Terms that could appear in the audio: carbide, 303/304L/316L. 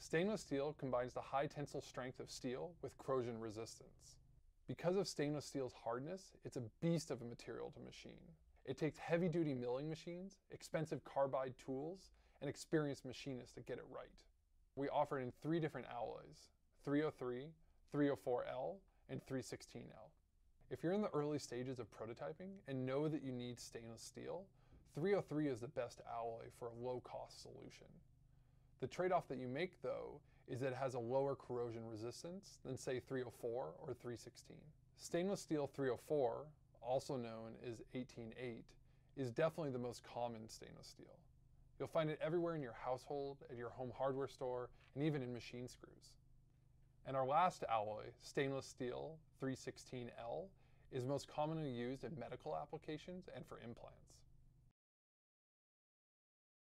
Stainless steel combines the high tensile strength of steel with corrosion resistance. Because of stainless steel's hardness, it's a beast of a material to machine. It takes heavy-duty milling machines, expensive carbide tools, and experienced machinists to get it right. We offer it in three different alloys, 303, 304L, and 316L. If you're in the early stages of prototyping and know that you need stainless steel, 303 is the best alloy for a low-cost solution. The trade-off that you make, though, is that it has a lower corrosion resistance than, say, 304 or 316. Stainless steel 304, also known as 18/8, is definitely the most common stainless steel. You'll find it everywhere in your household, at your home hardware store, and even in machine screws. And our last alloy, stainless steel 316L, is most commonly used in medical applications and for implants.